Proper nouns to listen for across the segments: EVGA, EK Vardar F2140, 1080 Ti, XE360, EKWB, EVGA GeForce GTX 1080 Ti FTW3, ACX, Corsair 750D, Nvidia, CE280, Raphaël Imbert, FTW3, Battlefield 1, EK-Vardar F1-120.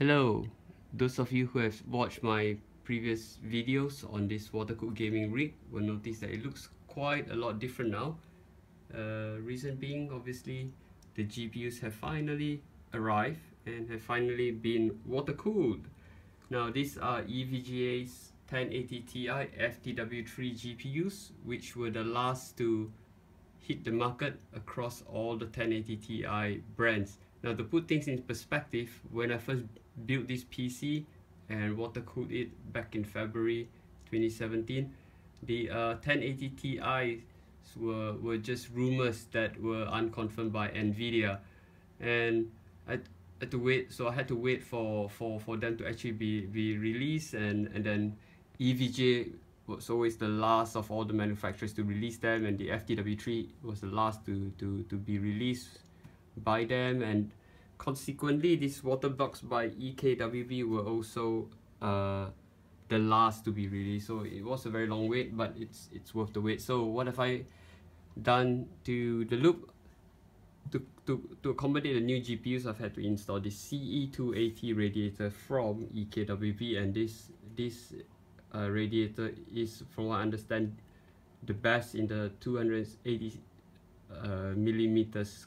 Hello, those of you who have watched my previous videos on this watercooled gaming rig will notice that it looks quite a lot different now. Reason being, obviously, the GPUs have finally arrived and have finally been water-cooled. Now these are EVGA's 1080 Ti FTW3 GPUs, which were the last to hit the market across all the 1080 Ti brands. Now to put things in perspective, when I first built this PC and water-cooled it back in February 2017, the 1080 Ti's were just rumors that were unconfirmed by Nvidia, and I had to wait for them to actually be released, and then EVGA was always the last of all the manufacturers to release them, and the FTW3 was the last to be released by them, and consequently these water blocks by EKWB were also the last to be released. So it was a very long wait, but it's worth the wait. So what have I done to the loop? To accommodate the new GPUs, I've had to install the CE280 radiator from EKWB, and this radiator is, from what I understand, the best in the 280 millimeters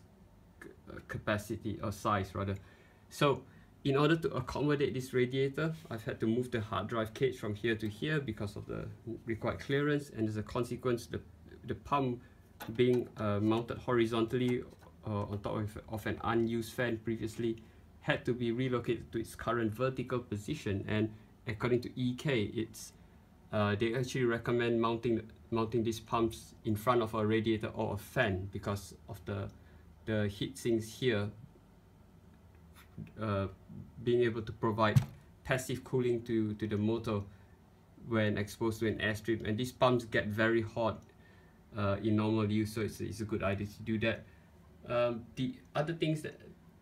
capacity or size rather. So in order to accommodate this radiator, I've had to move the hard drive cage from here to here because of the required clearance, and as a consequence, the pump being mounted horizontally on top of an unused fan previously had to be relocated to its current vertical position. And according to EK, it's they actually recommend mounting these pumps in front of a radiator or a fan because of the heat sinks here being able to provide passive cooling to the motor when exposed to an airstream, and these pumps get very hot in normal use, so it's a good idea to do that. The other things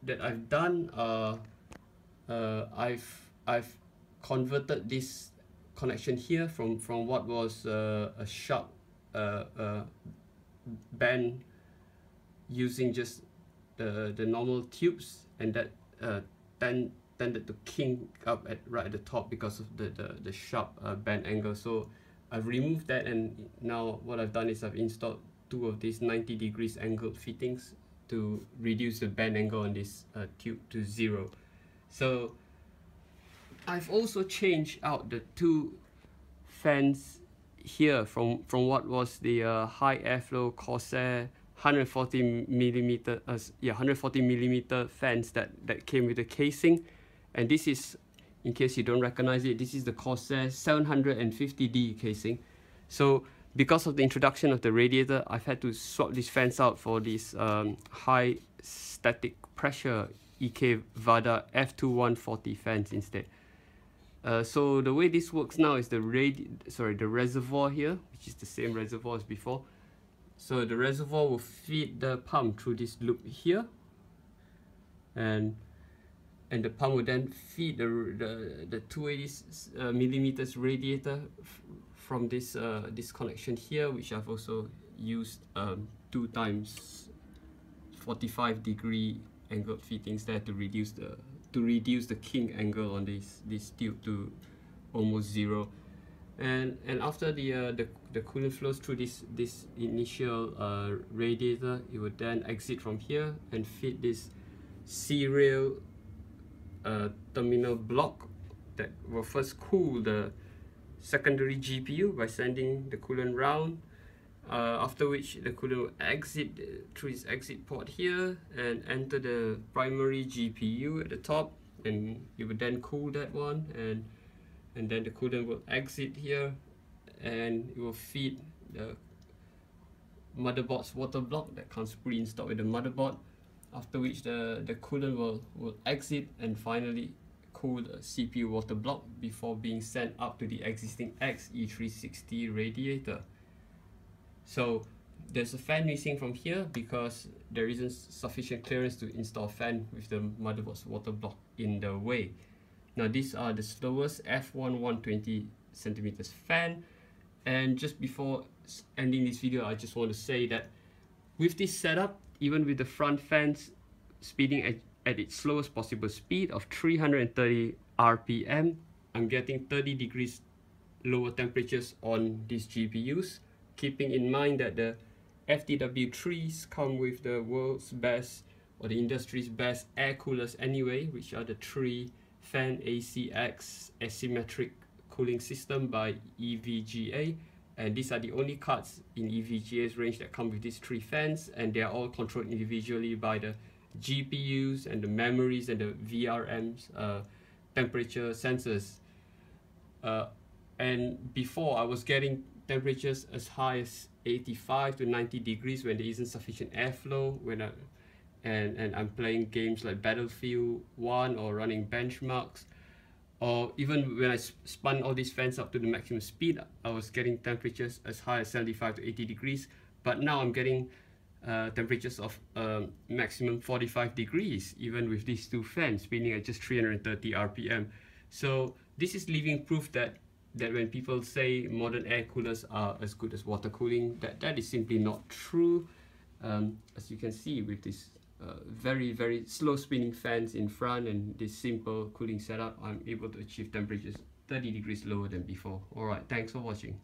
that I've done are I've converted this connection here from what was a sharp bend using just the normal tubes, and that tended to kink up right at the top because of the sharp bend angle. So I've removed that, and now what I've done is I've installed two of these 90 degrees angled fittings to reduce the bend angle on this tube to zero. So I've also changed out the two fans here from what was the high airflow Corsair 140 millimeter fans that came with the casing, and this is, in case you don't recognize it, this is the Corsair 750D casing. So because of the introduction of the radiator, I've had to swap these fans out for this high static pressure EK Vardar F2140 fans instead. So the way this works now is the reservoir here, which is the same reservoir as before. So the reservoir will feed the pump through this loop here, and the pump will then feed the 280 millimeters radiator from this connection here, which I've also used 2 times 45 degree angled fittings there to reduce the kink angle on this tube to almost zero. And after the coolant flows through this initial radiator, it would then exit from here and feed this serial terminal block that will first cool the secondary GPU by sending the coolant round, after which the coolant will exit through its exit port here and enter the primary GPU at the top, and you would then cool that one, and then the coolant will exit here and it will feed the motherboard's water block that comes pre-installed with the motherboard, after which the coolant will exit and finally cool the CPU water block before being sent up to the existing XE360 radiator. So there's a fan missing from here because there isn't sufficient clearance to install a fan with the motherboard's water block in the way. Now these are the slowest F1120 cm fan, and just before ending this video, I just want to say that with this setup, even with the front fans speeding at at its slowest possible speed of 330 RPM, I'm getting 30 degrees lower temperatures on these GPUs, keeping in mind that the FTW3s come with the world's best, or the industry's best, air coolers anyway, which are the 3-fan ACX asymmetric cooling system by EVGA, and these are the only cards in EVGA's range that come with these 3 fans, and they are all controlled individually by the GPUs and the memories and the VRMs temperature sensors. And before, I was getting temperatures as high as 85 to 90 degrees when there isn't sufficient airflow, when I'm playing games like Battlefield 1 or running benchmarks, or even when I spun all these fans up to the maximum speed, I was getting temperatures as high as 75 to 80 degrees. But now I'm getting temperatures of maximum 45 degrees, even with these 2 fans spinning at just 330 RPM. So this is living proof that when people say modern air coolers are as good as water cooling, that is simply not true. As you can see with these very, very slow spinning fans in front and this simple cooling setup, I'm able to achieve temperatures 30 degrees lower than before. Alright, thanks for watching.